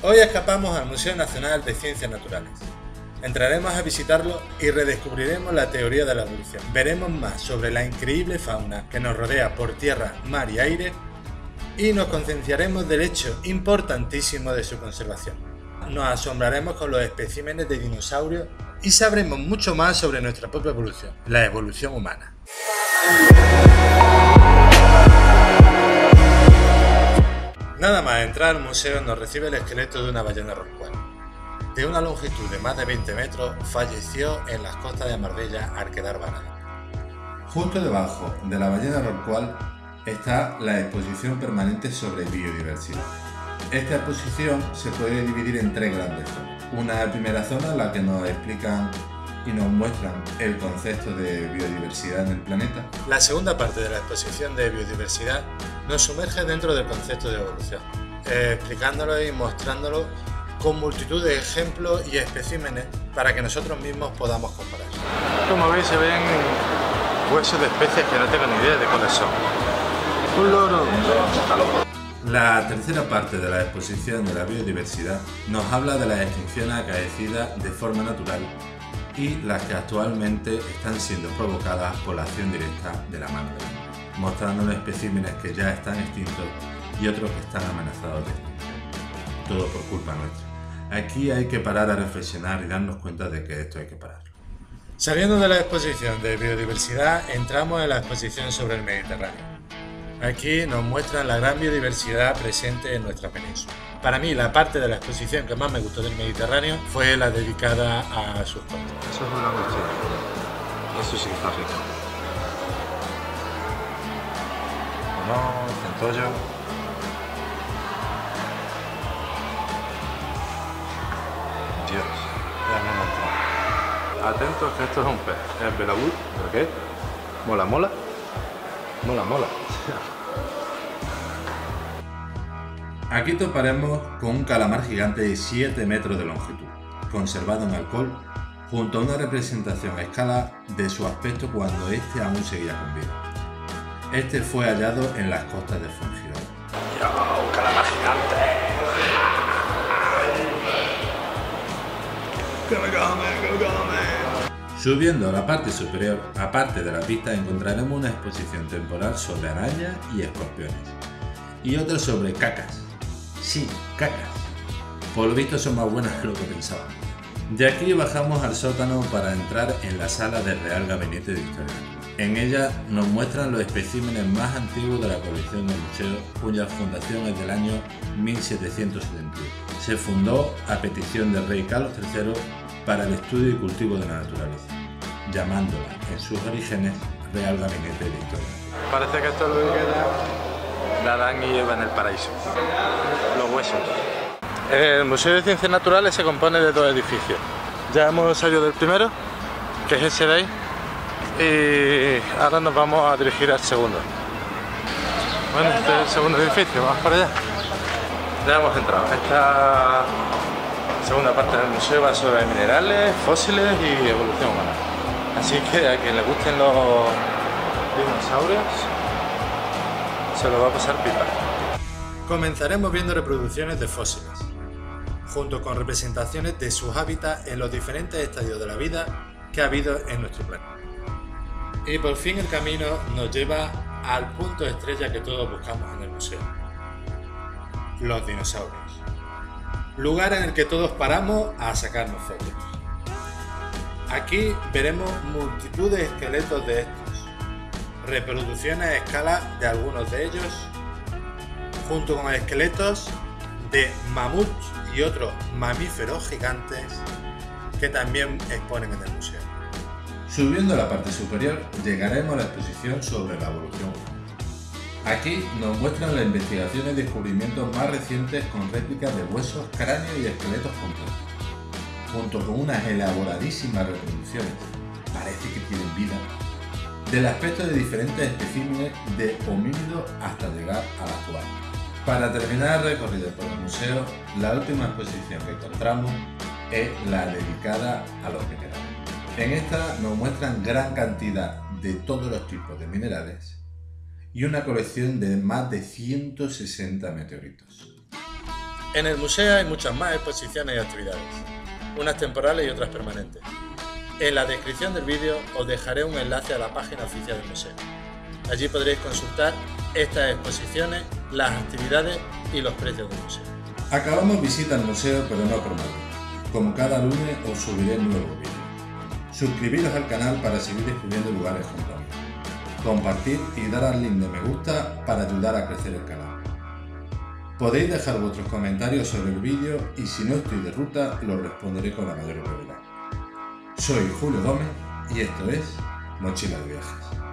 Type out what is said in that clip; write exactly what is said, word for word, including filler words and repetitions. Hoy escapamos al Museo Nacional de Ciencias Naturales. Entraremos a visitarlo y redescubriremos la teoría de la evolución. Veremos más sobre la increíble fauna que nos rodea por tierra, mar y aire y nos concienciaremos del hecho importantísimo de su conservación. Nos asombraremos con los especímenes de dinosaurios y sabremos mucho más sobre nuestra propia evolución, la evolución humana. Nada más entrar al museo nos recibe el esqueleto de una ballena rorcual. De una longitud de más de veinte metros, falleció en las costas de Marbella al quedar varada. Justo debajo de la ballena rorcual está la exposición permanente sobre biodiversidad. Esta exposición se puede dividir en tres grandes zonas. Una primera zona en la que nos explican y nos muestran el concepto de biodiversidad en el planeta. La segunda parte de la exposición de biodiversidad nos sumerge dentro del concepto de evolución, explicándolo y mostrándolo con multitud de ejemplos y especímenes para que nosotros mismos podamos comparar. Como veis, se ven huesos de especies que no tengo ni idea de cuáles son. Un loro. La tercera parte de la exposición de la biodiversidad nos habla de las extinciones acaecidas de forma natural y las que actualmente están siendo provocadas por la acción directa de la mano del hombre, mostrando los especímenes que ya están extintos y otros que están amenazados de extinción. Todo por culpa nuestra. Aquí hay que parar a reflexionar y darnos cuenta de que esto hay que pararlo. Saliendo de la exposición de biodiversidad, entramos en la exposición sobre el Mediterráneo. Aquí nos muestran la gran biodiversidad presente en nuestra península. Para mí, la parte de la exposición que más me gustó del Mediterráneo fue la dedicada a sus costas. Eso es una cuestión. Eso sí está rico. No, centollo. Dios, ya me he mostrado. Atentos que esto es un pez. Es velabú, ¿pero qué? Mola, mola. Mola, mola. Aquí toparemos con un calamar gigante de siete metros de longitud, conservado en alcohol, junto a una representación a escala de su aspecto cuando este aún seguía con vida. Este fue hallado en las costas de Fuencia. ¡Yo, un calamar gigante! ¡Que me come, que me come! Subiendo a la parte superior, aparte de la pista, encontraremos una exposición temporal sobre arañas y escorpiones, y otra sobre cacas. Sí, cacas. Por lo visto son más buenas que lo que pensaba. De aquí bajamos al sótano para entrar en la sala del Real Gabinete de Historia. En ella nos muestran los especímenes más antiguos de la colección del museo, cuya fundación es del año mil setecientos setenta y uno. Se fundó a petición del rey Carlos tercero para el estudio y cultivo de la naturaleza, llamándola en sus orígenes Real Gabinete de Historia. Parece que esto es lo que queda de Adán y Eva en el paraíso, los huesos. El Museo de Ciencias Naturales se compone de dos edificios. Ya hemos salido del primero, que es ese de ahí, y ahora nos vamos a dirigir al segundo. Bueno, este es el segundo edificio, vamos para allá. Ya hemos entrado. Esta segunda parte del museo va sobre minerales, fósiles y evolución humana. Así que a quien le gusten los dinosaurios se lo va a pasar pipa. Comenzaremos viendo reproducciones de fósiles, junto con representaciones de sus hábitats en los diferentes estadios de la vida que ha habido en nuestro planeta. Y por fin el camino nos lleva al punto estrella que todos buscamos en el museo: los dinosaurios. Lugar en el que todos paramos a sacarnos fotos. Aquí veremos multitud de esqueletos de estos, reproducciones a escala de algunos de ellos, junto con esqueletos de mamuts y otros mamíferos gigantes que también exponen en el museo. Subiendo a la parte superior llegaremos a la exposición sobre la evolución humana. Aquí nos muestran las investigaciones y descubrimientos más recientes con réplicas de huesos, cráneos y esqueletos completos, junto con unas elaboradísimas reproducciones, parece que tienen vida, del aspecto de diferentes especímenes de homínidos hasta llegar al actual. Para terminar el recorrido por el museo, la última exposición que encontramos es la dedicada a los minerales. En esta nos muestran gran cantidad de todos los tipos de minerales y una colección de más de ciento sesenta meteoritos. En el museo hay muchas más exposiciones y actividades, unas temporales y otras permanentes. En la descripción del vídeo os dejaré un enlace a la página oficial del museo. Allí podréis consultar estas exposiciones, las actividades y los precios del museo. Acabamos visita al museo, pero no por nada. Como cada lunes os subiré un nuevo vídeo. Suscribiros al canal para seguir descubriendo lugares junto a mí. Compartid y dar al link de me gusta para ayudar a crecer el canal. Podéis dejar vuestros comentarios sobre el vídeo y si no estoy de ruta, lo responderé con la mayor brevedad. Soy Julio Gómez y esto es Mochila de Viajes.